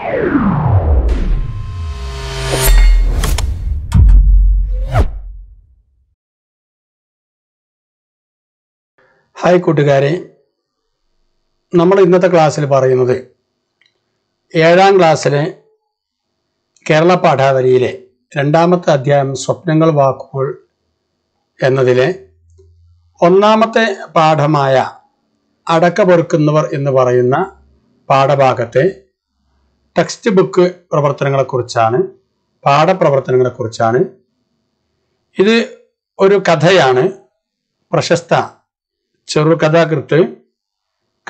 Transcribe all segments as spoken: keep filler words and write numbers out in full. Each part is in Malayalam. ഹായ് കൂട്ടുകാരെ, നമ്മൾ ഇന്നത്തെ ക്ലാസ്സിൽ പറയുന്നത് ഏഴാം ക്ലാസ്സിലെ കേരള പാഠാവലിയിലെ രണ്ടാമത്തെ അധ്യായം സ്വപ്നങ്ങൾ വാക്കുകൾ എന്നതിലെ ഒന്നാമത്തെ പാഠമായ അടക്കപൊറുക്കുന്നവർ എന്ന് പറയുന്ന പാഠഭാഗത്തെ ടെക്സ്റ്റ് ബുക്ക് പ്രവർത്തനങ്ങളെക്കുറിച്ചാണ്, പാഠപ്രവർത്തനങ്ങളെക്കുറിച്ചാണ്. ഇത് ഒരു കഥയാണ്. പ്രശസ്ത ചെറുകഥാകൃത്ത്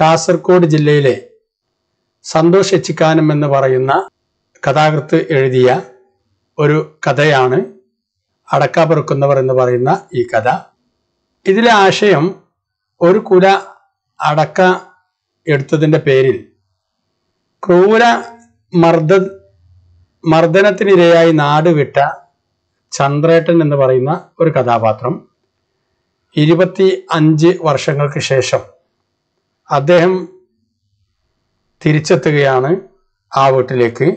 കാസർഗോഡ് ജില്ലയിലെ സന്തോഷ് ഏച്ചിക്കാനം എന്ന് പറയുന്ന കഥാകൃത്ത് എഴുതിയ ഒരു കഥയാണ് അടക്കപൊറുക്കുന്നവർ എന്ന് പറയുന്ന ഈ കഥ. ഇതിലെ ആശയം, ഒരു കുല അടക്ക എടുത്തതിൻ്റെ പേരിൽ ക്രൂര മർദ്ദ മർദ്ദനത്തിനിരയായി നാട് വിട്ട ചന്ദ്രേട്ടൻ എന്ന് പറയുന്ന ഒരു കഥാപാത്രം ഇരുപത്തി അഞ്ച് വർഷങ്ങൾക്ക് ശേഷം അദ്ദേഹം തിരിച്ചെത്തുകയാണ് ആ വീട്ടിലേക്ക്.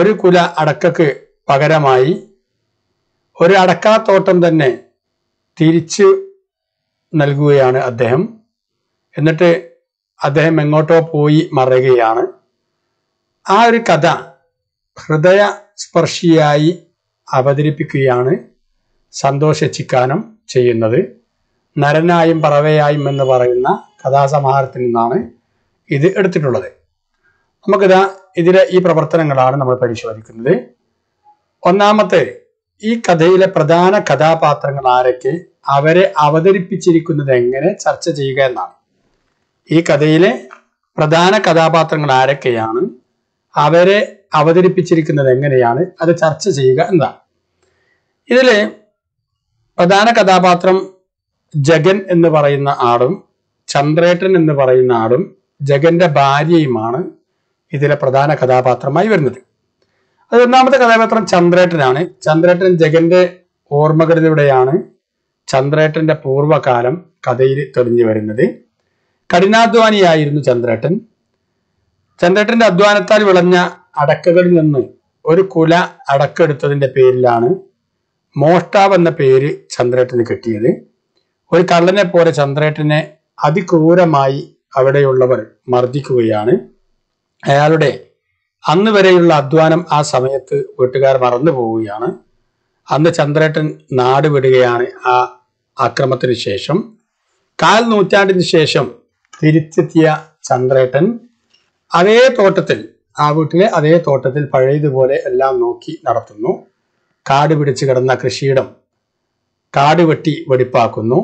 ഒരു കുല അടക്കക്ക് പകരമായി ഒരു അടക്കാത്തോട്ടം തന്നെ തിരിച്ചു നൽകുകയാണ് അദ്ദേഹം. എന്നിട്ട് അദ്ദേഹം എങ്ങോട്ടോ പോയി മറയുകയാണ്. ആ ഒരു കഥ ഹൃദയ സ്പർശിയായി അവതരിപ്പിക്കുകയാണ് സന്തോഷ് ഏച്ചിക്കാനം ചെയ്യുന്നത്. നരനായും പറവയായും എന്ന് പറയുന്ന കഥാസമാഹാരത്തിൽ നിന്നാണ് ഇത് എടുത്തിട്ടുള്ളത്. നമുക്കിതാ ഇതിലെ ഈ പ്രവർത്തനങ്ങളാണ് നമ്മൾ പരിശോധിക്കുന്നത്. ഒന്നാമത്തെ, ഈ കഥയിലെ പ്രധാന കഥാപാത്രങ്ങൾ ആരൊക്കെ, അവരെ അവതരിപ്പിച്ചിരിക്കുന്നത് എങ്ങനെ, ചർച്ച ചെയ്യുക എന്നാണ്. ഈ കഥയിലെ പ്രധാന കഥാപാത്രങ്ങൾ ആരൊക്കെയാണ്, അവരെ അവതരിപ്പിച്ചിരിക്കുന്നത് എങ്ങനെയാണ്, അത് ചർച്ച ചെയ്യുക എന്നാണ്. ഇതിൽ പ്രധാന കഥാപാത്രം ജഗൻ എന്ന് പറയുന്ന ആളും ചന്ദ്രേട്ടൻ എന്ന് പറയുന്ന ആളും ജഗന്റെ ഭാര്യയുമാണ് ഇതിലെ പ്രധാന കഥാപാത്രമായി വരുന്നത്. അത് ഒന്നാമത്തെ കഥാപാത്രം ചന്ദ്രേട്ടനാണ്. ചന്ദ്രേട്ടൻ ജഗന്റെ ഓർമ്മകളിലൂടെയാണ് ചന്ദ്രേട്ടന്റെ പൂർവ്വകാലം കഥയിൽ തെളിഞ്ഞു വരുന്നത്. കഠിനാധ്വാനിയായിരുന്നു ചന്ദ്രേട്ടൻ. ചന്ദ്രേട്ടന്റെ അധ്വാനത്താൽ വിളഞ്ഞ അടക്കകളിൽ നിന്ന് ഒരു കുല അടക്കെടുത്തതിന്റെ പേരിലാണ് മോഷ്ടാവ് എന്ന പേര് ചന്ദ്രേട്ടന് കിട്ടിയത്. ഒരു കള്ളനെ പോലെ ചന്ദ്രേട്ടനെ അതിക്രൂരമായി അവിടെയുള്ളവർ മർദ്ദിക്കുകയാണ്. അയാളുടെ അന്ന് വരെയുള്ള അധ്വാനം ആ സമയത്ത് വീട്ടുകാർ മറന്നു പോവുകയാണ്. അന്ന് ചന്ദ്രേട്ടൻ നാട് വിടുകയാണ് ആ ആക്രമണത്തിന് ശേഷം. കാൽ നൂറ്റാണ്ടിന് ശേഷം തിരിച്ചെത്തിയ ചന്ദ്രേട്ടൻ അതേ തോട്ടത്തിൽ, ആ വീട്ടിലെ അതേ തോട്ടത്തിൽ പഴയതുപോലെ എല്ലാം നോക്കി നടത്തുന്നു. കാട് പിടിച്ചു കിടന്ന കൃഷിയിടം കാട് വെട്ടി വെടിപ്പാക്കുന്നു.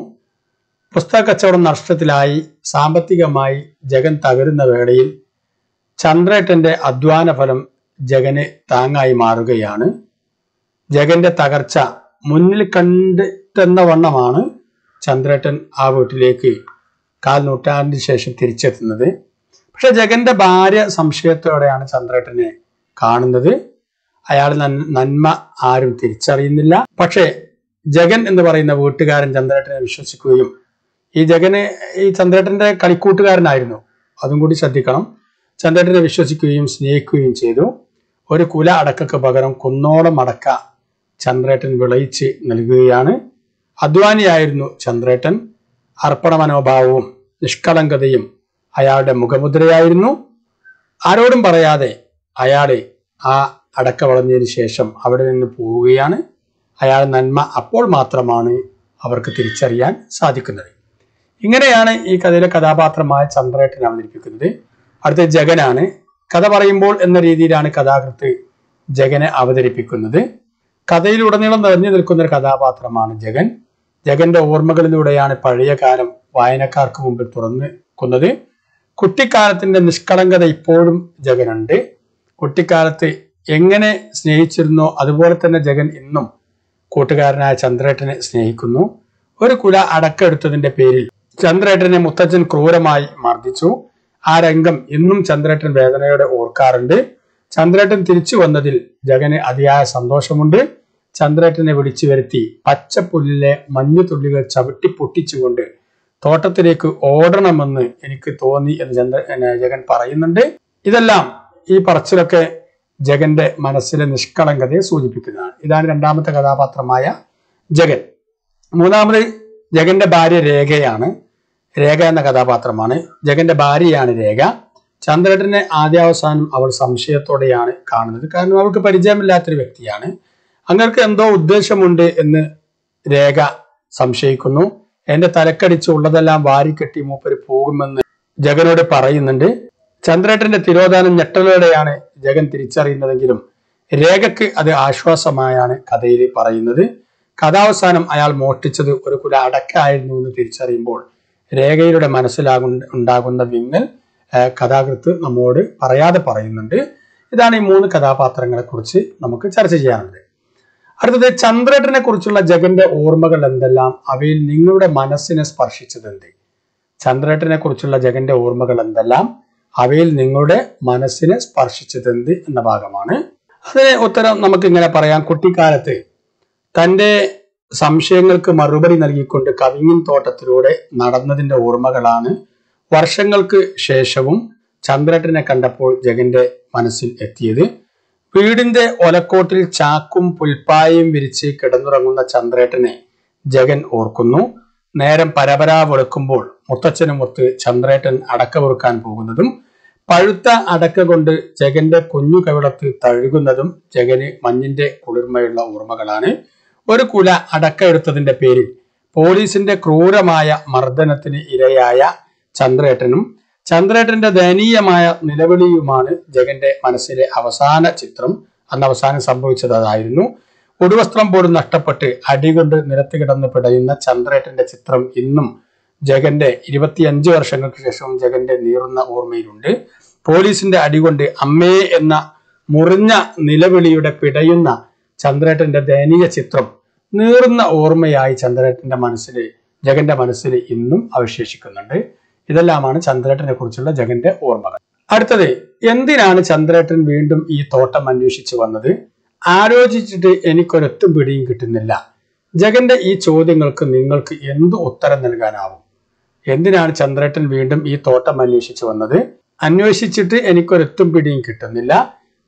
പുസ്തക കച്ചവടം നഷ്ടത്തിലായി സാമ്പത്തികമായി ജഗൻ തകരുന്ന വേളയിൽ ചന്ദ്രേട്ടന്റെ അധ്വാന ഫലം ജഗന് താങ്ങായി മാറുകയാണ്. ജഗന്റെ തകർച്ച മുന്നിൽ കണ്ടെന്ന വണ്ണമാണ് ചന്ദ്രേട്ടൻ ആ വീട്ടിലേക്ക് കാൽ നൂറ്റാണ്ടിന് ശേഷം തിരിച്ചെത്തുന്നത്. പക്ഷെ ജഗന്റെ ഭാര്യ സംശയത്തോടെയാണ് ചന്ദ്രേട്ടനെ കാണുന്നത്. അയാൾ നന്മ ആരും തിരിച്ചറിയുന്നില്ല. പക്ഷേ ജഗൻ എന്ന് പറയുന്ന വീട്ടുകാരൻ ചന്ദ്രേട്ടനെ വിശ്വസിക്കുകയും, ഈ ജഗന് ഈ ചന്ദ്രേട്ടന്റെ കളിക്കൂട്ടുകാരനായിരുന്നു, അതും കൂടി ശ്രദ്ധിക്കണം, ചന്ദ്രേട്ടനെ വിശ്വസിക്കുകയും സ്നേഹിക്കുകയും ചെയ്തു. ഒരു കുല അടക്കക്ക് പകരം കുന്നോളം അടക്ക ചന്ദ്രേട്ടൻ വിളയിച്ച് നൽകുകയാണ്. അധ്വാനിയായിരുന്നു ചന്ദ്രേട്ടൻ. അർപ്പണ മനോഭാവവും നിഷ്കളങ്കതയും അയാളുടെ മുഖമുദ്രയായിരുന്നു. ആരോടും പറയാതെ അയാളെ ആ അടക്ക വളഞ്ഞതിന് ശേഷം അവിടെ നിന്ന് പോവുകയാണ്. അയാൾ നന്മ അപ്പോൾ മാത്രമാണ് അവർക്ക് തിരിച്ചറിയാൻ സാധിക്കുന്നത്. ഇങ്ങനെയാണ് ഈ കഥയിലെ കഥാപാത്രമായ ചന്ദ്രേട്ടൻ അവതരിപ്പിക്കുന്നത്. അടുത്ത ജഗനാണ്. കഥ പറയുമ്പോൾ എന്ന രീതിയിലാണ് കഥാകൃത്ത് ജഗനെ അവതരിപ്പിക്കുന്നത്. കഥയിലുടനീളം നിറഞ്ഞു നിൽക്കുന്ന ഒരു കഥാപാത്രമാണ് ജഗൻ. ജഗന്റെ ഓർമ്മകളിലൂടെയാണ് പഴയ കാലം വായനക്കാർക്ക് മുമ്പിൽ തുറന്നുക്കുന്നത്. കുട്ടിക്കാലത്തിന്റെ നിഷ്കളങ്കത ഇപ്പോഴും ജഗനുണ്ട്. കുട്ടിക്കാലത്ത് എങ്ങനെ സ്നേഹിച്ചിരുന്നോ അതുപോലെ തന്നെ ജഗൻ ഇന്നും കൂട്ടുകാരനായ ചന്ദ്രേട്ടനെ സ്നേഹിക്കുന്നു. ഒരു കുല അടക്കെടുത്തതിന്റെ പേരിൽ ചന്ദ്രേട്ടനെ മുത്തച്ഛൻ ക്രൂരമായി മർദ്ദിച്ചു. ആ രംഗം ഇന്നും ചന്ദ്രേട്ടൻ വേദനയോടെ ഓർക്കാറുണ്ട്. ചന്ദ്രേട്ടൻ തിരിച്ചു വന്നതിൽ ജഗന് അതിയായ സന്തോഷമുണ്ട്. ചന്ദ്രേട്ടനെ വിളിച്ചു വരുത്തി പച്ചപ്പുല്ലിലെ മഞ്ഞുതുള്ളികൾ ചവിട്ടി പൊട്ടിച്ചുകൊണ്ട് തോട്ടത്തിലേക്ക് ഓടണമെന്ന് എനിക്ക് തോന്നി എന്ന് ചന്ദ്ര ജഗൻ പറയുന്നുണ്ട്. ഇതെല്ലാം ഈ പറച്ചിലൊക്കെ ജഗന്റെ മനസ്സിലെ നിഷ്കളങ്കതയെ സൂചിപ്പിക്കുന്നതാണ്. ഇതാണ് രണ്ടാമത്തെ കഥാപാത്രമായ ജഗൻ. മൂന്നാമത് ജഗന്റെ ഭാര്യ രേഖയാണ്. രേഖ എന്ന കഥാപാത്രമാണ്. ജഗന്റെ ഭാര്യയാണ് രേഖ. ചന്ദ്രേട്ടനെ ആദ്യാവസാനം അവൾ സംശയത്തോടെയാണ് കാണുന്നത്. കാരണം അവൾക്ക് പരിചയമില്ലാത്തൊരു വ്യക്തിയാണ്. അങ്ങർക്ക് എന്തോ ഉദ്ദേശമുണ്ട് എന്ന് രേഖ സംശയിക്കുന്നു. എന്റെ തലക്കടിച്ച് ഉള്ളതെല്ലാം വാരിക്കെട്ടി മൂപ്പര് പോകുമെന്ന് ജഗനോട് പറയുന്നുണ്ട്. ചന്ദ്രേട്ടന്റെ തിരോധാനം ഞെട്ടലോടെയാണ് ജഗൻ തിരിച്ചറിയുന്നതെങ്കിലും രേഖക്ക് അത് ആശ്വാസമായാണ് കഥയിൽ പറയുന്നത്. കഥാവസാനം അയാൾ മോഷ്ടിച്ചത് ഒരു കുല അടക്കായിരുന്നു എന്ന് തിരിച്ചറിയുമ്പോൾ രേഖയുടെ മനസ്സിലാകു ഉണ്ടാകുന്ന വിങ്ങൽ കഥാകൃത്ത് നമ്മോട് പറയാതെ പറയുന്നുണ്ട്. ഇതാണ് ഈ മൂന്ന് കഥാപാത്രങ്ങളെ കുറിച്ച് നമുക്ക് ചർച്ച ചെയ്യാനുണ്ട്. അടുത്തത് ചന്ദ്രേട്ടനെ കുറിച്ചുള്ള ജഗന്റെ ഓർമ്മകൾ എന്തെല്ലാം, അവയിൽ നിങ്ങളുടെ മനസ്സിനെ സ്പർശിച്ചത് എന്ത്? ചന്ദ്രേട്ടനെ കുറിച്ചുള്ള ജഗന്റെ ഓർമ്മകൾ എന്തെല്ലാം, അവയിൽ നിങ്ങളുടെ മനസ്സിനെ സ്പർശിച്ചതെന്ത് എന്ന ഭാഗമാണ്. അതിന് ഉത്തരം നമുക്ക് ഇങ്ങനെ പറയാം. കുട്ടിക്കാലത്ത് തൻ്റെ സംശയങ്ങൾക്ക് മറുപടി നൽകിക്കൊണ്ട് കവിങ്ങിൻ തോട്ടത്തിലൂടെ നടന്നതിൻ്റെ ഓർമ്മകളാണ് വർഷങ്ങൾക്ക് ശേഷവും ചന്ദ്രേട്ടനെ കണ്ടപ്പോൾ ജഗന്റെ മനസ്സിൽ എത്തിയത്. വീടിന്റെ ഒലക്കോട്ടിൽ ചാക്കും പുൽപ്പായയും വിരിച്ച് കിടന്നുറങ്ങുന്ന ചന്ദ്രേട്ടനെ ജഗൻ ഓർക്കുന്നു. നേരം പരപരാ വെളുക്കുമ്പോൾ മുത്തച്ഛനുമൊത്ത് ചന്ദ്രേട്ടൻ അടക്ക പൊറുക്കാൻ പോകുന്നതും പഴുത്ത അടക്ക കൊണ്ട് ജഗന്റെ കുഞ്ഞു കവിളത്ത് തഴുകുന്നതും ജഗന് മഞ്ഞിന്റെ കുളിർമയുള്ള ഓർമ്മകളാണ്. ഒരു കുല അടക്ക എടുത്തതിന്റെ പേരിൽ പോലീസിന്റെ ക്രൂരമായ മർദ്ദനത്തിന് ഇരയായ ചന്ദ്രേട്ടനും ചന്ദ്രേട്ടന്റെ ദയനീയമായ നിലവിളിയുമാണ് ജഗന്റെ മനസ്സിലെ അവസാന ചിത്രം. അന്ന് അവസാനം സംഭവിച്ചത് അതായിരുന്നു. ഉടുവസ്ത്രം പോലും നഷ്ടപ്പെട്ട് അടികൊണ്ട് നിരത്തി കിടന്ന് പിടയുന്ന ചന്ദ്രേട്ടന്റെ ചിത്രം ഇന്നും ജഗന്റെ ഇരുപത്തിയഞ്ച് വർഷങ്ങൾക്ക് ശേഷവും ജഗന്റെ നീറുന്ന ഓർമ്മയിലുണ്ട്. പോലീസിന്റെ അടികൊണ്ട് അമ്മേ എന്ന മുറിഞ്ഞ നിലവിളിയുടെ പിടയുന്ന ചന്ദ്രേട്ടന്റെ ദയനീയ ചിത്രം നീറുന്ന ഓർമ്മയായി ചന്ദ്രേട്ടന്റെ മനസ്സിൽ ജഗന്റെ മനസ്സിൽ ഇന്നും അവശേഷിക്കുന്നുണ്ട്. ഇതെല്ലാമാണ് ചന്ദ്രേട്ടനെ കുറിച്ചുള്ള ജഗന്റെ ഓർമ്മകൾ. അടുത്തത്, എന്തിനാണ് ചന്ദ്രേട്ടൻ വീണ്ടും ഈ തോട്ടം അന്വേഷിച്ചു വന്നത്? ആലോചിച്ചിട്ട് എനിക്കൊരൊത്തും പിടിയും കിട്ടുന്നില്ല. ജഗന്റെ ഈ ചോദ്യങ്ങൾക്ക് നിങ്ങൾക്ക് എന്ത് ഉത്തരം നൽകാനാവും? എന്തിനാണ് ചന്ദ്രേട്ടൻ വീണ്ടും ഈ തോട്ടം അന്വേഷിച്ചു വന്നത്? അന്വേഷിച്ചിട്ട് എനിക്കൊരൊത്തും പിടിയും കിട്ടുന്നില്ല.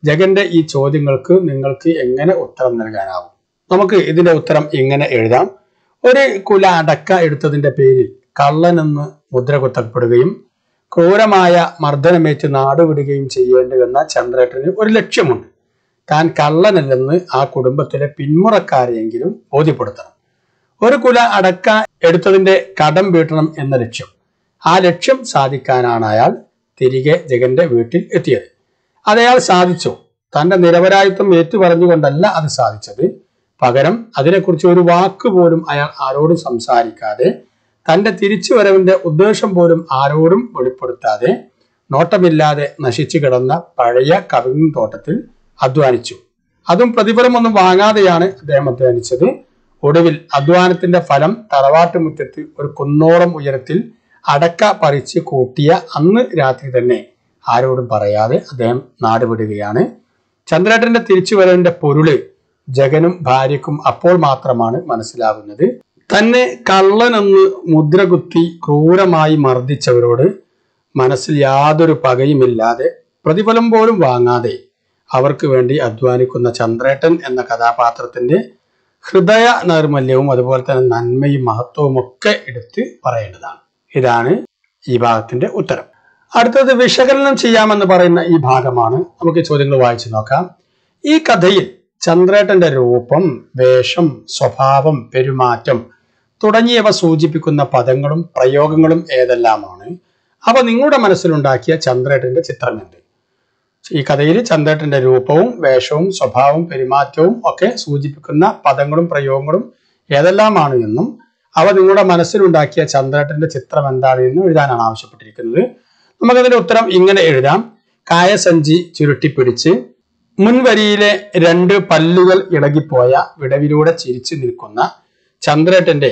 ജഗന്റെ ഈ ചോദ്യങ്ങൾക്ക് നിങ്ങൾക്ക് എങ്ങനെ ഉത്തരം നൽകാനാവും? നമുക്ക് ഇതിന്റെ ഉത്തരം ഇങ്ങനെ എഴുതാം. ഒരു കുല അടക്ക എടുത്തതിന്റെ പേരിൽ കള്ളനെന്ന് മുദ്ര കുത്തപ്പെടുകയും ക്രൂരമായ മർദ്ദനമേറ്റ് നാടുവിടുകയും ചെയ്യേണ്ടിവന്ന ചന്ദ്രേട്ടന് ഒരു ലക്ഷ്യമുണ്ട്. താൻ കള്ളനല്ലെന്ന് ആ കുടുംബത്തിലെ പിന്മുറക്കാരെയെങ്കിലും ബോധ്യപ്പെടുത്തണം. ഒരു കുല അടക്ക എടുത്തതിന്റെ കടം വീട്ടണം എന്ന ലക്ഷ്യം. ആ ലക്ഷ്യം സാധിക്കാനാണ് അയാൾ തിരികെ ജഗന്റെ വീട്ടിൽ എത്തിയത്. അതയാൾ സാധിച്ചു. തന്റെ നിരപരാധിത്വം ഏറ്റുപറഞ്ഞുകൊണ്ടല്ല അത് സാധിച്ചത്. പകരം അതിനെക്കുറിച്ച് ഒരു വാക്ക് പോലും അയാൾ ആരോടും സംസാരിക്കാതെ, തന്റെ തിരിച്ചുവരവിന്റെ ഉദ്ദേശം പോലും ആരോടും വെളിപ്പെടുത്താതെ, നോട്ടമില്ലാതെ നശിച്ചു കിടന്ന പഴയ കവിൻ തോട്ടത്തിൽ അധ്വാനിച്ചു. അതും പ്രതിഫലമൊന്നും വാങ്ങാതെയാണ് അദ്ദേഹം അധ്വാനിച്ചത്. ഒടുവിൽ അധ്വാനത്തിന്റെ ഫലം തറവാട്ടുമുറ്റത്ത് ഒരു കുന്നോളം ഉയരത്തിൽ അടക്ക പറിച്ച് കൂട്ടിയ അന്ന് രാത്രി തന്നെ ആരോടും പറയാതെ അദ്ദേഹം നാടുവിടുകയാണ്. ചന്ദ്രേട്ടന്റെ തിരിച്ചുവരവിന്റെ പൊരുള് ജഗനും ഭാര്യക്കും അപ്പോൾ മാത്രമാണ് മനസ്സിലാകുന്നത്. തന്നെ കള്ളനെന്ന് മുദ്രകുത്തി ക്രൂരമായി മർദ്ദിച്ചവരോട് മനസ്സിൽ യാതൊരു പകയുമില്ലാതെ, പ്രതിഫലം പോലും വാങ്ങാതെ അവർക്ക് വേണ്ടി അധ്വാനിക്കുന്ന ചന്ദ്രേട്ടൻ എന്ന കഥാപാത്രത്തിന്റെ ഹൃദയ നൈർമല്യവും അതുപോലെ തന്നെ നന്മയും മഹത്വവും ഒക്കെ എടുത്ത് പറയേണ്ടതാണ്. ഇതാണ് ഈ ഭാഗത്തിന്റെ ഉത്തരം. അടുത്തത് വിശകലനം ചെയ്യാമെന്ന് പറയുന്ന ഈ ഭാഗമാണ്. നമുക്ക് ചോദ്യങ്ങൾ വായിച്ചു നോക്കാം. ഈ കഥയിൽ ചന്ദ്രേട്ടന്റെ രൂപം, വേഷം, സ്വഭാവം, പെരുമാറ്റം തുടങ്ങിയവ സൂചിപ്പിക്കുന്ന പദങ്ങളും പ്രയോഗങ്ങളും ഏതെല്ലാമാണ്? അവ നിങ്ങളുടെ മനസ്സിലുണ്ടാക്കിയ ചന്ദ്രേട്ടന്റെ ചിത്രം എന്ത്? ഈ കഥയിൽ ചന്ദ്രേട്ടന്റെ രൂപവും വേഷവും സ്വഭാവവും പെരുമാറ്റവും ഒക്കെ സൂചിപ്പിക്കുന്ന പദങ്ങളും പ്രയോഗങ്ങളും ഏതെല്ലാമാണ് എന്നും അവ നിങ്ങളുടെ മനസ്സിലുണ്ടാക്കിയ ചന്ദ്രേട്ടന്റെ ചിത്രം എന്താണ് എന്നും എഴുതാനാണ് ആവശ്യപ്പെട്ടിരിക്കുന്നത്. നമുക്കതിന്റെ ഉത്തരം ഇങ്ങനെ എഴുതാം. കായസഞ്ചി ചുരുട്ടിപ്പിടിച്ച് മുൻവരിയിലെ രണ്ട് പല്ലുകൾ ഇളകിപ്പോയ വിടവിലൂടെ ചിരിച്ചു നിൽക്കുന്ന ചന്ദ്രേട്ടന്റെ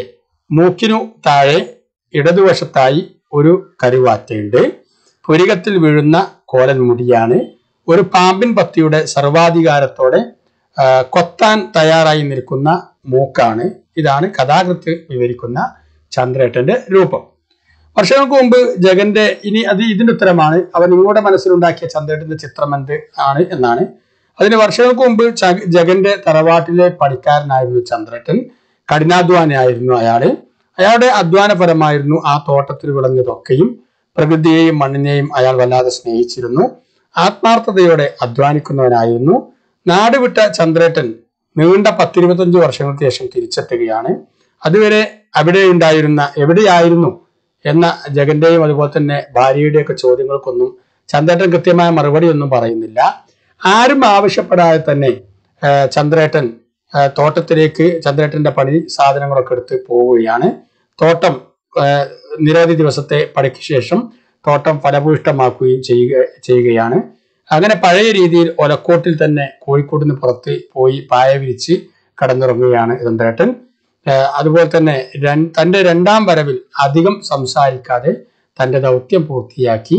മൂക്കിനു താഴെ ഇടതുവശത്തായി ഒരു കരുവാറ്റയുണ്ട്. പുരികത്തിൽ വീഴുന്ന കോലൻ മുടിയാണ്. ഒരു പാമ്പിൻ പത്തിയുടെ സർവാധികാരത്തോടെ കൊത്താൻ തയ്യാറായി നിൽക്കുന്ന മൂക്കാണ്. ഇതാണ് കഥാകൃത്ത് വിവരിക്കുന്ന ചന്ദ്രേട്ടന്റെ രൂപം. വർഷങ്ങൾക്ക് മുമ്പ് ജഗന്റെ ഇനി അത് ഇതിന്റെ ഉത്തരമാണ് അവൻ നിങ്ങളുടെ മനസ്സിലുണ്ടാക്കിയ ചന്തയുടെ ചിത്രം എന്ത് ആണ് എന്നാണ്. അതിന് വർഷങ്ങൾക്ക് മുമ്പ് ജഗന്റെ തറവാട്ടിലെ പണിക്കാരനായിരുന്നു ചന്ദ്രട്ടൻ. കഠിനാധ്വാനിയായിരുന്നു അയാള്. അയാളുടെ അധ്വാനപരമായിരുന്നു ആ തോട്ടത്തിൽ വിളഞ്ഞതൊക്കെയും. പ്രകൃതിയെയും മണ്ണിനെയും അയാൾ വല്ലാതെ സ്നേഹിച്ചിരുന്നു. ആത്മാർത്ഥതയോടെ അധ്വാനിക്കുന്നവനായിരുന്നു. നാട് വിട്ട ചന്ദ്രേട്ടൻ നീണ്ട പത്തിരുപത്തഞ്ചു വർഷങ്ങൾക്ക് ശേഷം തിരിച്ചെത്തുകയാണ്. അതുവരെ അവിടെ ഉണ്ടായിരുന്ന എവിടെയായിരുന്നു എന്ന ജഗന്റെയും അതുപോലെ തന്നെ ഭാര്യയുടെയൊക്കെ ചോദ്യങ്ങൾക്കൊന്നും ചന്ദ്രേട്ടൻ കൃത്യമായ മറുപടി ഒന്നും പറയുന്നില്ല. ആരും ആവശ്യപ്പെടാതെ തന്നെ ചന്ദ്രേട്ടൻ തോട്ടത്തിലേക്ക് ചന്ദ്രേട്ടന്റെ പണി സാധനങ്ങളൊക്കെ എടുത്ത് പോവുകയാണ്. തോട്ടം നിരവധി ദിവസത്തെ പണിക്ക് ശേഷം തോട്ടം ഫലഭൂയിഷ്ടമാക്കുകയും ചെയ്യുക ചെയ്യുകയാണ് അങ്ങനെ പഴയ രീതിയിൽ ഒലക്കോട്ടിൽ തന്നെ കോഴിക്കോടിന് പുറത്ത് പോയി പായ വിരിച്ച് കടന്നിറങ്ങുകയാണ് ചന്ദ്രേട്ടൻ. അതുപോലെ തന്നെ തന്റെ രണ്ടാം വരവിൽ അധികം സംസാരിക്കാതെ തന്റെ ദൗത്യം പൂർത്തിയാക്കി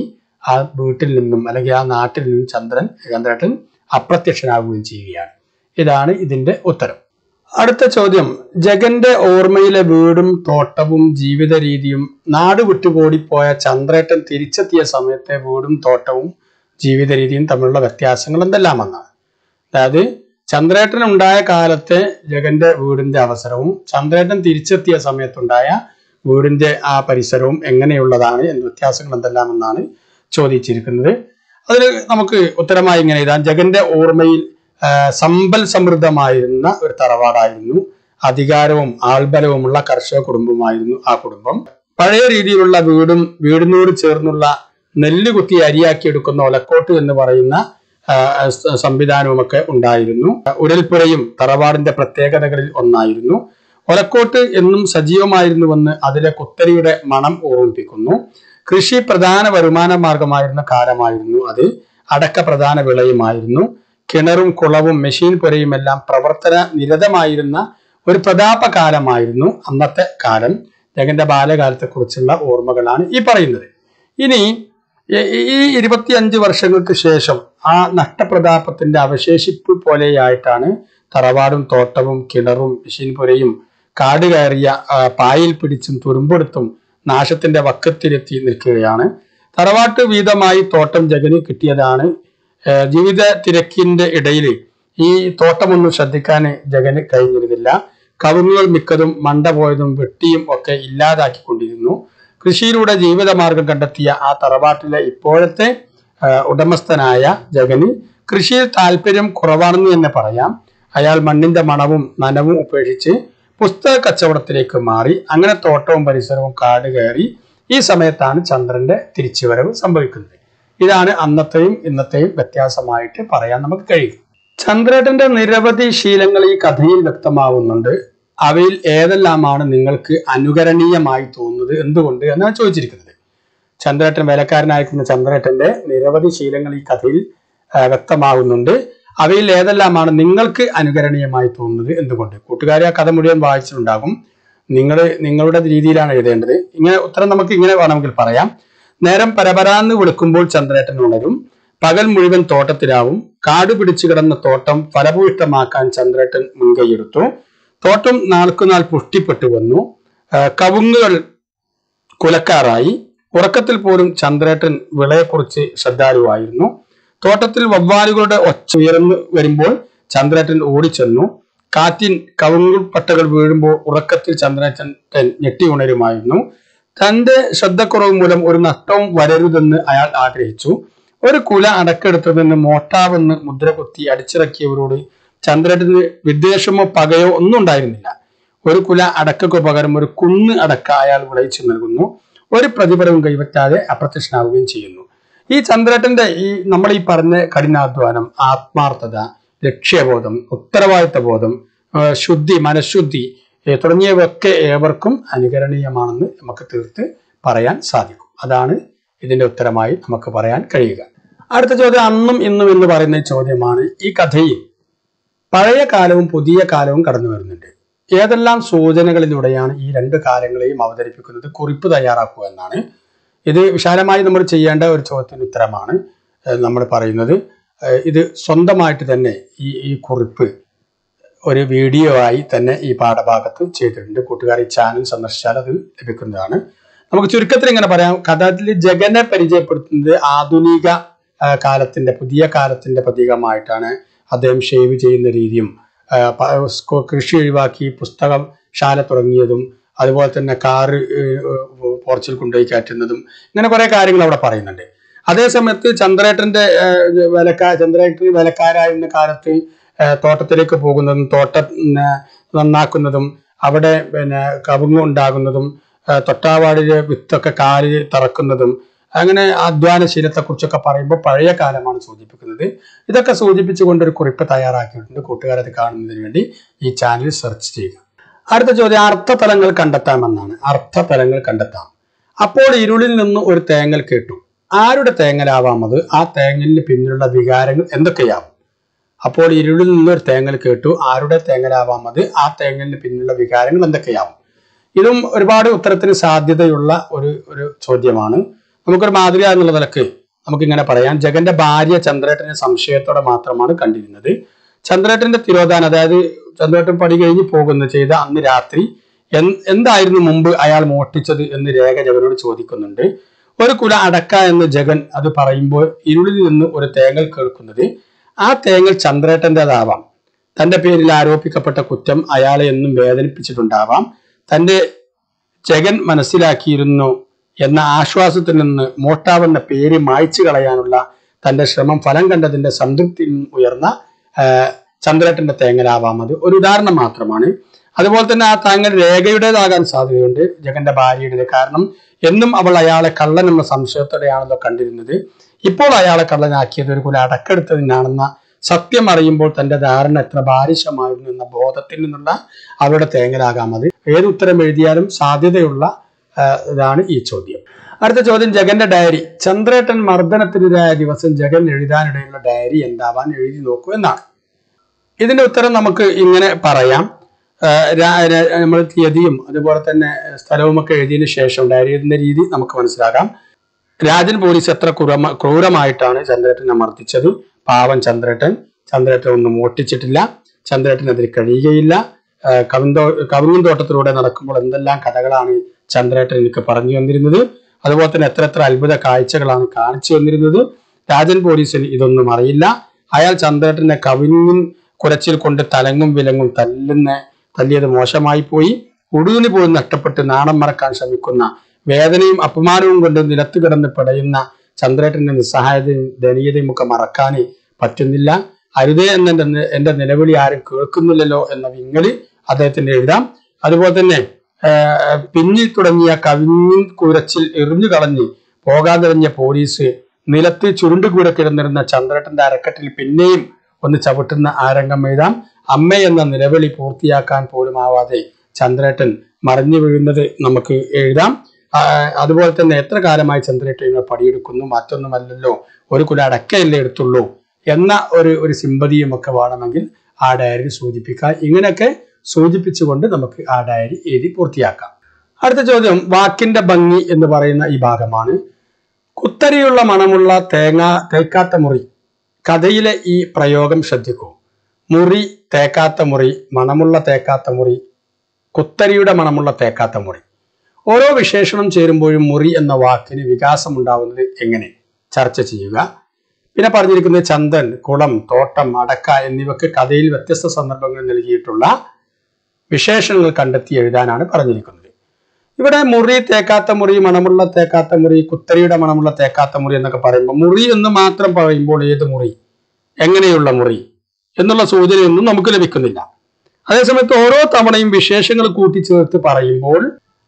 ആ വീട്ടിൽ നിന്നും അല്ലെങ്കിൽ ആ നാട്ടിൽ നിന്നും ചന്ദ്രൻ ചന്ദ്രേട്ടൻ അപ്രത്യക്ഷനാവുകയും ചെയ്യുകയാണ്. ഇതാണ് ഇതിന്റെ ഉത്തരം. അടുത്ത ചോദ്യം, ജഗന്റെ ഓർമ്മയിലെ വീടും തോട്ടവും ജീവിത രീതിയും നാട് വിട്ടുപോടിപ്പോയ ചന്ദ്രേട്ടൻ തിരിച്ചെത്തിയ സമയത്തെ വീടും തോട്ടവും ജീവിത രീതിയും തമ്മിലുള്ള വ്യത്യാസങ്ങൾ എന്തെല്ലാം എന്നാണ്. അതായത് ചന്ദ്രേട്ടൻ ഉണ്ടായ കാലത്തെ ജഗന്റെ വീടിന്റെ അവസരവും ചന്ദ്രേട്ടൻ തിരിച്ചെത്തിയ സമയത്തുണ്ടായ വീടിന്റെ ആ പരിസരവും എങ്ങനെയുള്ളതാണ് എന്ന വ്യത്യാസങ്ങൾ എന്തെല്ലാം എന്നാണ് ചോദിച്ചിരിക്കുന്നത്. അതിൽ നമുക്ക് ഉത്തരമായി ഇങ്ങനെ എഴുതാം. ജഗന്റെ ഓർമ്മയിൽ സമ്പൽ സമൃദ്ധമായിരുന്ന ഒരു തറവാടായിരുന്നു. അധികാരവും ആൾബലവുമുള്ള കർഷക കുടുംബമായിരുന്നു ആ കുടുംബം. പഴയ രീതിയിലുള്ള വീടും വീടിനോട് ചേർന്നുള്ള നെല്ല് കുത്തി അരിയാക്കിയെടുക്കുന്ന ഒലക്കോട്ട് എന്ന് പറയുന്ന സംവിധാനവുമൊക്കെ ഉണ്ടായിരുന്നു. ഉരൽപ്പുരയും തറവാടിന്റെ പ്രത്യേകതകളിൽ ഒന്നായിരുന്നു. ഒലക്കോട്ട് എന്നും സജീവമായിരുന്നുവെന്ന് അതിലെ കുത്തരിയുടെ മണം ഓർമ്മിപ്പിക്കുന്നു. കൃഷി പ്രധാന വരുമാന മാർഗമായിരുന്ന കാലമായിരുന്നു അത്. അടക്ക പ്രധാന വിളയുമായിരുന്നു. കിണറും കുളവും മെഷീൻ പുരയും എല്ലാം പ്രവർത്തന നിരതമായിരുന്ന ഒരു പ്രതാപകാലമായിരുന്നു അന്നത്തെ കാലം. ജഗന്റെ ബാലകാലത്തെക്കുറിച്ചുള്ള ഓർമ്മകളാണ് ഈ പറയുന്നത്. ഇനി ഈ ഇരുപത്തി അഞ്ച് വർഷങ്ങൾക്ക് ശേഷം ആ നഷ്ടപ്രതാപത്തിന്റെ അവശേഷിപ്പ് പോലെയായിട്ടാണ് തറവാടും തോട്ടവും കിണറും മെഷീൻ പുരയും കാട് കയറിയ പായിൽ പിടിച്ചും തുരുമ്പെടുത്തും നാശത്തിന്റെ വക്കത്തിലെത്തി നിൽക്കുകയാണ്. തറവാട്ട് വീതമായി തോട്ടം ജഗന് കിട്ടിയതാണ്. ജീവിത തിരക്കിന്റെ ഇടയിൽ ഈ തോട്ടമൊന്നും ശ്രദ്ധിക്കാൻ ജഗന് കഴിഞ്ഞിരുന്നില്ല. കവുങ്ങുകൾ മിക്കതും മണ്ട പോയതും വെട്ടിയും ഒക്കെ ഇല്ലാതാക്കിക്കൊണ്ടിരുന്നു. കൃഷിയിലൂടെ ജീവിതമാർഗം കണ്ടെത്തിയ ആ തറവാട്ടിലെ ഇപ്പോഴത്തെ ഉടമസ്ഥനായ ജഗന് കൃഷിയിൽ താല്പര്യം കുറവാണെന്ന് തന്നെ പറയാം. അയാൾ മണ്ണിന്റെ മണവും നനവും ഉപേക്ഷിച്ച് പുസ്തക കച്ചവടത്തിലേക്ക് മാറി. അങ്ങനെ തോട്ടവും പരിസരവും കാട് കയറി. ഈ സമയത്താണ് ചന്ദ്രന്റെ തിരിച്ചുവരവ് സംഭവിക്കുന്നത്. ഇതാണ് അന്നത്തെയും ഇന്നത്തെയും വ്യത്യാസമായിട്ട് പറയാൻ നമുക്ക് കഴിയും. ചന്ദ്രേട്ടന്റെ നിരവധി ശീലങ്ങൾ ഈ കഥയിൽ വ്യക്തമാവുന്നുണ്ട്. അവയിൽ ഏതെല്ലാമാണ് നിങ്ങൾക്ക് അനുകരണീയമായി തോന്നുന്നത്, എന്തുകൊണ്ട് എന്നാണ് ചോദിച്ചിരിക്കുന്നത്. ചന്ദ്രേട്ടൻ വേലക്കാരനായിരിക്കുന്ന ചന്ദ്രേട്ടന്റെ നിരവധി ശീലങ്ങൾ ഈ കഥയിൽ വ്യക്തമാകുന്നുണ്ട്. അവയിൽ ഏതെല്ലാമാണ് നിങ്ങൾക്ക് അനുകരണീയമായി തോന്നുന്നത്, എന്തുകൊണ്ട്? കൂട്ടുകാരി ആ കഥ മുഴുവൻ വായിച്ചിട്ടുണ്ടാകും. നിങ്ങൾ നിങ്ങളുടെ രീതിയിലാണ് എഴുതേണ്ടത്. ഇങ്ങനെ ഉത്തരം നമുക്ക് ഇങ്ങനെ വേണമെങ്കിൽ പറയാം. നേരം പരപരാന്ന് വിളിക്കുമ്പോൾ ചന്ദ്രേട്ടൻ ഉണരും. പകൽ മുഴുവൻ തോട്ടത്തിലാവും. കാട് പിടിച്ചു കിടന്ന തോട്ടം ഫലഭൂയിഷ്ടമാക്കാൻ ചന്ദ്രേട്ടൻ മുൻകൈയെടുത്തു. തോട്ടം നാൾക്കുനാൾ പുഷ്ടിപ്പെട്ടു വന്നു. കവുങ്ങുകൾ കുലക്കാറായി. ഉറക്കത്തിൽ പോലും ചന്ദ്രേട്ടൻ വിളയെക്കുറിച്ച് ശ്രദ്ധാലുവായിരുന്നു. തോട്ടത്തിൽ വവ്വാലുകളുടെ ഒച്ച ഉയർന്നു വരുമ്പോൾ ചന്ദ്രേട്ടൻ ഓടിച്ചെന്നു. കാറ്റിൻ കവുങ്ങു പട്ടകൾ വീഴുമ്പോൾ ഉറക്കത്തിൽ ചന്ദ്രേട്ടൻ ഞെട്ടി ഉണരുമായിരുന്നു. തന്റെ ശ്രദ്ധക്കുറവ് മൂലം ഒരു നഷ്ടവും വരരുതെന്ന് അയാൾ ആഗ്രഹിച്ചു. ഒരു കുല അടക്കെടുത്തതിൽ നിന്ന് മോട്ടാവെന്ന് മുദ്ര കുത്തി അടിച്ചിറക്കിയവരോട് ചന്ദ്രേട്ടന് വിദ്വേഷമോ പകയോ ഒന്നും ഉണ്ടായിരുന്നില്ല. ഒരു കുല അടക്കക്കു പകരം ഒരു കുന്ന് അടക്ക അയാൾ വിളയിച്ചു നൽകുന്നു. ഒരു പ്രതിഫലവും കൈപ്പറ്റാതെ അപ്രത്യക്ഷനാവുകയും ചെയ്യുന്നു. ഈ ചന്ദ്രേട്ടന്റെ ഈ നമ്മൾ ഈ പറഞ്ഞ കഠിനാധ്വാനം, ആത്മാർത്ഥത, ലക്ഷ്യബോധം, ഉത്തരവാദിത്വ ബോധം, ശുദ്ധി, മനഃശുദ്ധി തുടങ്ങിയവയൊക്കെ ഏവർക്കും അനുകരണീയമാണെന്ന് നമുക്ക് തീർത്ത് പറയാൻ സാധിക്കും. അതാണ് ഇതിന്റെ ഉത്തരമായി നമുക്ക് പറയാൻ കഴിയുക. അടുത്ത ചോദ്യം, അന്നും ഇന്നും എന്ന് പറയുന്ന ചോദ്യമാണ്. ഈ കഥയിൽ പഴയ കാലവും പുതിയ കാലവും കടന്നു വരുന്നുണ്ട്. ഏതെല്ലാം സൂചനകളിലൂടെയാണ് ഈ രണ്ട് കാലങ്ങളെയും അവതരിപ്പിക്കുന്നത്? കുറിപ്പ് തയ്യാറാക്കുക എന്നാണ്. ഇത് വിശാലമായി നമ്മൾ ചെയ്യേണ്ട ഒരു ചോദ്യത്തിന് ഉത്തരമാണ് നമ്മൾ പറയുന്നത്. ഇത് സ്വന്തമായിട്ട് തന്നെ ഈ ഈ കുറിപ്പ് ഒരു വീഡിയോ ആയി തന്നെ ഈ പാഠഭാഗത്ത് ചെയ്തിട്ടുണ്ട്. കൂട്ടുകാർ ഈ ചാനൽ സന്ദർശിച്ചാൽ അത് ലഭിക്കുന്നതാണ്. നമുക്ക് ചുരുക്കത്തിൽ ഇങ്ങനെ പറയാം. കഥയിൽ ജഗനെ പരിചയപ്പെടുത്തുന്നത് ആധുനിക കാലത്തിന്റെ പുതിയ കാലത്തിന്റെ പ്രതീകമായിട്ടാണ്. അദ്ദേഹം ഷേവ് ചെയ്യുന്ന രീതിയും കൃഷി ഒഴിവാക്കി പുസ്തകം ശാല തുടങ്ങിയതും അതുപോലെ തന്നെ കാറ് പോർച്ചിൽ കൊണ്ടുപോയി കയറ്റുന്നതും ഇങ്ങനെ കുറെ കാര്യങ്ങൾ അവിടെ പറയുന്നുണ്ട്. അതേസമയത്ത് ചന്ദ്രേട്ടന്റെ വിലക്കാ ചന്ദ്രേട്ടന് വിലക്കാരായിരുന്ന കാലത്ത് തോട്ടത്തിലേക്ക് പോകുന്നതും തോട്ടം നന്നാക്കുന്നതും അവിടെ പിന്നെ കവുങ്ങ് ഉണ്ടാകുന്നതും തൊട്ടാവാടിലെ വിത്തൊക്കെ കാലിൽ തറക്കുന്നതും അങ്ങനെ അധ്വാനശീലത്തെക്കുറിച്ചൊക്കെ പറയുമ്പോൾ പഴയ കാലമാണ് സൂചിപ്പിക്കുന്നത്. ഇതൊക്കെ സൂചിപ്പിച്ചുകൊണ്ട് ഒരു കുറിപ്പ് തയ്യാറാക്കിയിട്ടുണ്ട്. കൂട്ടുകാരത് കാണുന്നതിന് വേണ്ടി ഈ ചാനൽ സെർച്ച് ചെയ്യുക. അടുത്ത ചോദ്യം അർത്ഥതലങ്ങൾ കണ്ടെത്താമെന്നാണ്. അർത്ഥതലങ്ങൾ കണ്ടെത്താം. അപ്പോൾ ഇരുളിൽ നിന്ന് ഒരു തേങ്ങൽ കേട്ടു. ആരുടെ തേങ്ങലാവാമത്? ആ തേങ്ങലിന് പിന്നിലുള്ള വികാരങ്ങൾ എന്തൊക്കെയാവും? അപ്പോൾ ഇരുളിൽ നിന്ന് ഒരു തേങ്ങൽ കേട്ടു. ആരുടെ തേങ്ങലാവാമത്? ആ തേങ്ങലിന് പിന്നിലുള്ള വികാരങ്ങൾ എന്തൊക്കെയാവും? ഇതും ഒരുപാട് ഉത്തരത്തിന് സാധ്യതയുള്ള ഒരു ഒരു ചോദ്യമാണ്. നമുക്കൊരു മാതൃക എന്നുള്ള നിലക്ക് നമുക്കിങ്ങനെ പറയാം. ജഗന്റെ ഭാര്യ ചന്ദ്രേട്ടനെ സംശയത്തോടെ മാത്രമാണ് കണ്ടിരുന്നത്. ചന്ദ്രേട്ടന്റെ തിരോധാനം, അതായത് ചന്ദ്രേട്ടൻ പടി കഴിഞ്ഞ് പോകുന്നത് ചെയ്ത അന്ന് രാത്രി എന്തായിരുന്നു മുമ്പ് അയാൾ മോഷ്ടിച്ചത് എന്ന് രേഖ ജഗനോട് ചോദിക്കുന്നുണ്ട്. ഒരു കുല അടക്ക എന്ന് ജഗൻ അത് പറയുമ്പോൾ ഇരുളിൽ നിന്ന് ഒരു തേങ്ങൽ കേൾക്കുന്നത് ആ തേങ്ങൽ ചന്ദ്രേട്ടൻ്റെതാവാം. തന്റെ പേരിൽ ആരോപിക്കപ്പെട്ട കുറ്റം അയാളെ എന്നും വേദനിപ്പിച്ചിട്ടുണ്ടാവാം. തന്റെ ജഗൻ മനസ്സിലാക്കിയിരുന്നു എന്ന ആശ്വാസത്തിൽ നിന്ന് മോഷ്ടാവെന്ന പേര് മായ്ച്ചു കളയാനുള്ള തന്റെ ശ്രമം ഫലം കണ്ടതിന്റെ സംതൃപ്തിയിൽ ഉയർന്ന ചന്ദ്രേട്ടന്റെ തേങ്ങലാവാം. അത് ഒരു ഉദാഹരണം മാത്രമാണ്. അതുപോലെ തന്നെ ആ തേങ്ങൽ രേഖയുടേതാകാൻ സാധ്യതയുണ്ട്, ജഗന്റെ ഭാര്യയുടെ. കാരണം എന്നും അവൾ അയാളെ കള്ളൻ എന്ന സംശയത്തോടെയാണല്ലോ കണ്ടിരുന്നത്. ഇപ്പോൾ അയാളെ കള്ളനാക്കിയത് ഒരു കുല അടക്കെടുത്തതിനാണെന്ന സത്യം അറിയുമ്പോൾ തന്റെ ധാരണ എത്ര ബാരിശമായിരുന്നു എന്ന ബോധത്തിൽ നിന്നുള്ള അവരുടെ തേങ്ങലാകാം അത്. ഏത് ഉത്തരം എഴുതിയാലും സാധ്യതയുള്ള ഇതാണ് ഈ ചോദ്യം. അടുത്ത ചോദ്യം ജഗന്റെ ഡയറി. ചന്ദ്രേട്ടൻ മർദ്ദനത്തിനെതിരായ ദിവസം ജഗൻ എഴുതാനിടയുള്ള ഡയറി എന്താവാൻ എഴുതി നോക്കൂ എന്നാണ്. ഇതിന്റെ ഉത്തരം നമുക്ക് ഇങ്ങനെ പറയാം. നമ്മൾ തീയതിയും അതുപോലെ തന്നെ സ്ഥലവും ഒക്കെ എഴുതിയതിനു ശേഷം ഡയറി എഴുതുന്ന രീതി നമുക്ക് മനസ്സിലാക്കാം. രാജൻ പോലീസ് എത്ര ക്രൂരമ ക്രൂരമായിട്ടാണ് ചന്ദ്രേട്ടനെ മർദ്ദിച്ചത്. പാവൻ ചന്ദ്രേട്ടൻ, ചന്ദ്രേട്ടൻ ഒന്നും മോഷ്ടിച്ചിട്ടില്ല, ചന്ദ്രേട്ടനെതിരെ കഴിയുകയില്ല, കവിന്തോ കവിങ്ങും തോട്ടത്തിലൂടെ നടക്കുമ്പോൾ എന്തെല്ലാം കഥകളാണ് ചന്ദ്രേട്ടൻ എനിക്ക് പറഞ്ഞു വന്നിരുന്നത്, അതുപോലെ തന്നെ എത്ര എത്ര അത്ഭുത കാഴ്ചകളാണ് കാണിച്ചു വന്നിരുന്നത്. രാജൻ പോലീസിന് ഇതൊന്നും അറിയില്ല. അയാൾ ചന്ദ്രേട്ടനെ കവിഞ്ഞും കുരച്ചിൽ കൊണ്ട് തലങ്ങും വിലങ്ങും തല്ലുന്ന തല്ലിയത് മോശമായി പോയി. ഉടുതുണി പോലും നഷ്ടപ്പെട്ട് നാണം മറക്കാൻ ശ്രമിക്കുന്ന, വേദനയും അപമാനവും കൊണ്ട് നിലത്ത് കിടന്ന് പിടയുന്ന ചന്ദ്രേട്ടന്റെ നിസ്സഹായതയും ദയനീയതയും ഒക്കെ മറക്കാൻ പറ്റുന്നില്ല. അരുതേ എന്നെ എന്റെ നിലവിളി ആരും കേൾക്കുന്നില്ലല്ലോ എന്ന വിങ്ങലി അദ്ദേഹത്തിന് എഴുതാം. അതുപോലെ തന്നെ പിന്നിൽ തുടങ്ങിയ കവിഞ്ഞിൻ കുരച്ചിൽ എറിഞ്ഞു കളഞ്ഞ് പോകാതെറിഞ്ഞ പോലീസ്, നിലത്ത് ചുരുണ്ടു കൂടെ കിടന്നിരുന്ന ചന്ദ്രേട്ടന്റെ അരക്കെട്ടിൽ പിന്നെയും ഒന്ന് ചവിട്ടുന്ന ആരംഗം എഴുതാം. അമ്മ എന്ന നിലവിളി പൂർത്തിയാക്കാൻ പോലും ആവാതെ ചന്ദ്രേട്ടൻ മറിഞ്ഞു വീഴുന്നത് നമുക്ക് എഴുതാം. അതുപോലെ തന്നെ എത്ര കാലമായി ചന്ദ്രേട്ടൻ പടിയെടുക്കുന്നു, മറ്റൊന്നുമല്ലല്ലോ, ഒരു കുല അടക്കയല്ലേ എടുത്തുള്ളൂ എന്ന ഒരു ഒരു സിമ്പതിയും ഒക്കെ വേണമെങ്കിൽ ആ ഡയറി സൂചിപ്പിക്കാം. ഇങ്ങനെയൊക്കെ സൂചിപ്പിച്ചുകൊണ്ട് നമുക്ക് ആ ഡയറി എഴുതി പൂർത്തിയാക്കാം. അടുത്ത ചോദ്യം വാക്കിന്റെ ഭംഗി എന്ന് പറയുന്ന ഈ ഭാഗമാണ്. കുത്തരിയുള്ള മണമുള്ള തേങ്ങ തേക്കാത്ത മുറി. കഥയിലെ ഈ പ്രയോഗം ശ്രദ്ധിക്കൂ. മുറി, തേക്കാത്ത മുറി, മണമുള്ള തേക്കാത്ത മുറി, കുത്തരിയുടെ മണമുള്ള തേക്കാത്ത മുറി. ഓരോ വിശേഷണം ചേരുമ്പോഴും മുറി എന്ന വാക്കിന് വികാസം ഉണ്ടാവുന്നത് എങ്ങനെ ചർച്ച ചെയ്യുക. പിന്നെ പറഞ്ഞിരിക്കുന്നത് ചന്ദൻ, കുളം, തോട്ടം, അടക്ക എന്നിവയ്ക്ക് കഥയിൽ വ്യത്യസ്ത സന്ദർഭങ്ങൾ നൽകിയിട്ടുള്ള വിശേഷണങ്ങൾ കണ്ടെത്തി എഴുതാനാണ് പറഞ്ഞിരിക്കുന്നത്. ഇവിടെ മുറി, തേക്കാത്ത മുറി, മണമുള്ള തേക്കാത്ത മുറി, കുത്തരിയുടെ മണമുള്ള തേക്കാത്ത മുറി എന്നൊക്കെ പറയുമ്പോൾ മുറി എന്ന് മാത്രം പറയുമ്പോൾ ഏത് മുറി, എങ്ങനെയുള്ള മുറി എന്നുള്ള സൂചനയൊന്നും നമുക്ക് ലഭിക്കുന്നില്ല. അതേസമയത്ത് ഓരോ തവണയും വിശേഷങ്ങൾ കൂട്ടിച്ചേർത്ത് പറയുമ്പോൾ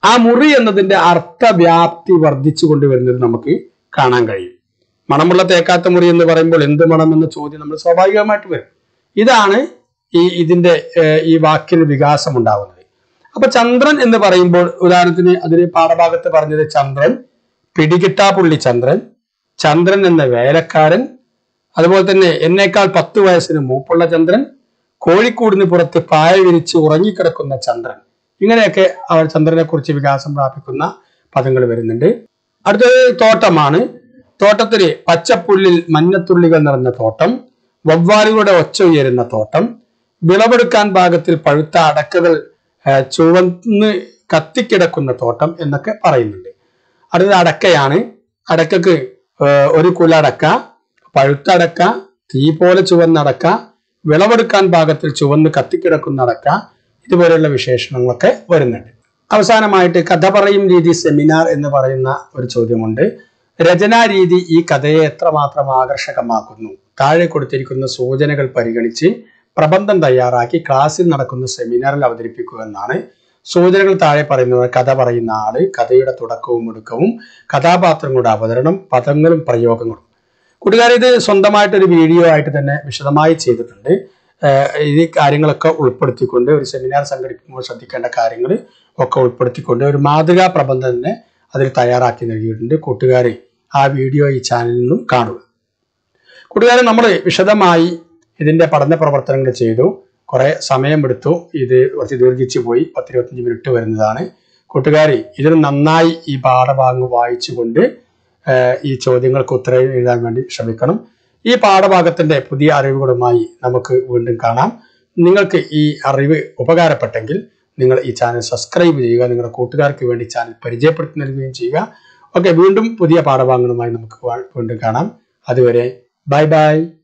ആ മുറി എന്നതിന്റെ അർത്ഥവ്യാപ്തി വർദ്ധിച്ചു കൊണ്ടുവരുന്നത് നമുക്ക് കാണാൻ കഴിയും. മണമുള്ള തേക്കാത്ത മുറി എന്ന് പറയുമ്പോൾ എന്ത് മണം എന്ന ചോദ്യം നമ്മൾ സ്വാഭാവികമായിട്ട് വരും. ഇതാണ് ഈ ഇതിന്റെ ഈ വാക്കിന് വികാസം ഉണ്ടാവുന്നത്. അപ്പൊ ചന്ദ്രൻ എന്ന് പറയുമ്പോൾ ഉദാഹരണത്തിന് അതിന് പാഠഭാഗത്ത് പറഞ്ഞത് ചന്ദ്രൻ, പിടികിട്ടാപ്പുള്ളി ചന്ദ്രൻ, ചന്ദ്രൻ എന്ന വേലക്കാരൻ, അതുപോലെ തന്നെ എന്നേക്കാൾ പത്ത് വയസ്സിന് മൂപ്പുള്ള ചന്ദ്രൻ, കോഴിക്കൂടിന് പുറത്ത് പായ വിരിച്ച് ഉറങ്ങിക്കിടക്കുന്ന ചന്ദ്രൻ, ഇങ്ങനെയൊക്കെ അവർ ചന്ദ്രനെ കുറിച്ച് വികാസം പ്രാപിക്കുന്ന പദങ്ങൾ വരുന്നുണ്ട്. അടുത്തത് തോട്ടമാണ്. തോട്ടത്തില് പച്ചപ്പുല്ലിൽ മഞ്ഞത്തുള്ളികൾ നിറഞ്ഞ തോട്ടം, വവ്വാലുകളുടെ ഒച്ച ഉയരുന്ന തോട്ടം, വിളവെടുക്കാൻ പാകത്തിൽ പഴുത്ത അടക്കകൾ ചുവന്ന് കത്തിക്കിടക്കുന്ന തോട്ടം എന്നൊക്കെ പറയുന്നുണ്ട്. അടുത്ത അടക്കയാണ്. അടക്കക്ക് ഒരു കുലടക്ക, പഴുത്തടക്ക, തീ പോലെ ചുവന്നടക്ക, വിളവെടുക്കാൻ പാകത്തിൽ ചുവന്ന് കത്തിക്കിടക്കുന്ന അടക്ക, ഇതുപോലെയുള്ള വിശേഷണങ്ങളൊക്കെ വരുന്നുണ്ട്. അവസാനമായിട്ട് കഥ പറയും രീതി സെമിനാർ എന്ന് പറയുന്ന ഒരു ചോദ്യമുണ്ട്. രചനാരീതി ഈ കഥയെ എത്രമാത്രം ആകർഷകമാക്കുന്നു? താഴെ കൊടുത്തിരിക്കുന്ന സൂചനകൾ പരിഗണിച്ച് പ്രബന്ധം തയ്യാറാക്കി ക്ലാസ്സിൽ നടക്കുന്ന സെമിനാറിൽ അവതരിപ്പിക്കുക എന്നാണ് സൂചനകൾ. താഴെ പറയുന്ന കഥ പറയുന്ന ആള്, കഥയുടെ തുടക്കവും ഒടുക്കവും, കഥാപാത്രങ്ങളുടെ അവതരണം, പദങ്ങളും പ്രയോഗങ്ങളും. കൂട്ടുകാർ, ഇത് സ്വന്തമായിട്ടൊരു വീഡിയോ ആയിട്ട് തന്നെ വിശദമായി ചെയ്തിട്ടുണ്ട്. ഈ കാര്യങ്ങളൊക്കെ ഉൾപ്പെടുത്തിക്കൊണ്ട് ഒരു സെമിനാർ സംഘടിപ്പിക്കുമ്പോൾ ശ്രദ്ധിക്കേണ്ട കാര്യങ്ങൾ ഒക്കെ ഉൾപ്പെടുത്തിക്കൊണ്ട് ഒരു മാതൃകാ പ്രബന്ധം തന്നെ അതിൽ തയ്യാറാക്കി നൽകിയിട്ടുണ്ട്. കൂട്ടുകാരെ, ആ വീഡിയോ ഈ ചാനലിൽ നിന്നും കാണുക. കൂട്ടുകാരെ, നമ്മൾ വിശദമായി ഇതിൻ്റെ പഠന പ്രവർത്തനങ്ങൾ ചെയ്തു. കുറേ സമയമെടുത്തു, ഇത് കുറച്ച് ദീർഘിച്ചു പോയി. പത്തിരുപത്തഞ്ച് മിനിറ്റ് വരുന്നതാണ്. കൂട്ടുകാരി, ഇതിൽ നന്നായി ഈ പാഠഭാഗം വായിച്ചുകൊണ്ട് ഈ ചോദ്യങ്ങൾക്ക് ഉത്തരം എഴുതാൻ വേണ്ടി ശ്രമിക്കണം. ഈ പാഠഭാഗത്തിൻ്റെ പുതിയ അറിവുകളുമായി നമുക്ക് വീണ്ടും കാണാം. നിങ്ങൾക്ക് ഈ അറിവ് ഉപകാരപ്പെട്ടെങ്കിൽ നിങ്ങൾ ഈ ചാനൽ സബ്സ്ക്രൈബ് ചെയ്യുക, നിങ്ങളുടെ കൂട്ടുകാർക്ക് വേണ്ടി ചാനൽ പരിചയപ്പെടുത്തി നൽകുകയും ചെയ്യുക. ഓക്കെ, വീണ്ടും പുതിയ പാഠഭാഗങ്ങളുമായി നമുക്ക് വീണ്ടും കാണാം. അതുവരെ ബൈ ബൈ.